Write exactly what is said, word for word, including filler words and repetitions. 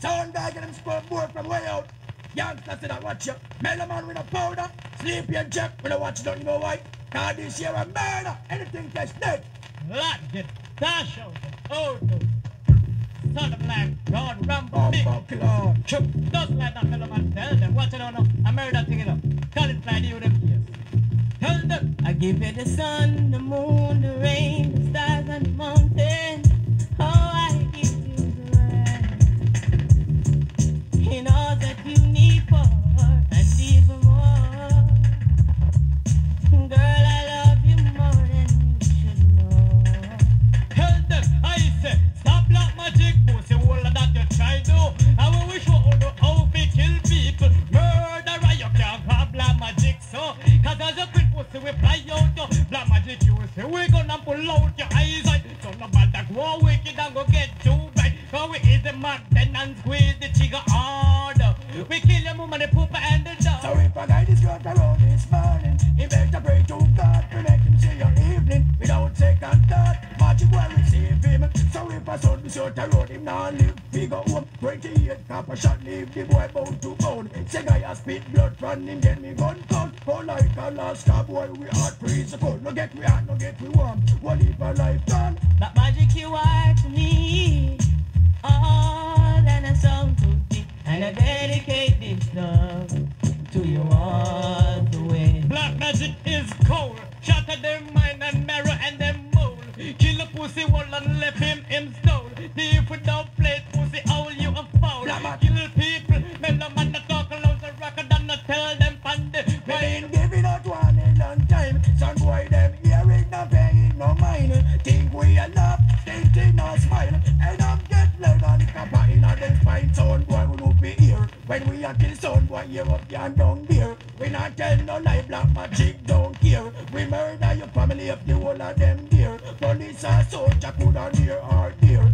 Sound guy get him score board from way out. Youngsters did not watch you. Meloman with a powder. Sleepy and Jack with a watch, don't go white. Now this year a murder. Anything that's dead. Lot get dash out and auto. Son of black, God, Rambo, big. Chip. Just like that Meloman tell them. Watch it on up. A murder thing it up. Call it fly to you them ears. Tell them. I give you the sun, the moon, the rain, the stars and the mountains. Oh, I give you the rest in all that you need for, and even more. Girl, I love you more than you should know. Tell them, I say, stop black magic, pussy, all of that you try to. I wish you all know how we kill people. Murderer, you can't have black magic, so. Cause as a quick pussy, we fly out your black magic, you say, we gonna pull out your eyes. So no matter how wicked and go get too bright, cause we is the mad then and squeeze the trigger harder. We kill your mama, the pooper and the dog. So if a guy is got the road this morning, he better pray to God to make him see your evening. Without second thought, magic will receive him. So if a sudden shot the road, him now live. He go home, twenty-eight copper shot, leave the boy bound to bone. Say guy has spit blood from him, then me gun count. Oh like a last car boy, we are freeze the cold. No get we hot, no get we warm. One live a life done. That magic you are to me, all and a song to thee, and I dedicate this love to you all the way. Black magic is cold, shatter their mind and marrow and their mold. Kill a pussy wall and left him in stone. If we don't play pussy, all you are foul. Kill people, Meloman the talk loud the rocker than the tell them pan the rain. Been giving out one in long time, son boy them hearing no pain, no mind. Think we are not, think they not smile. And I'm get loud on the copper in a them fine sound boy who will be here. When we are kill sound boy, you up here and down here. We not tell no lie, black magic don't care. We murder your family if the whole of them dear. Police and soldier could not hear our dear.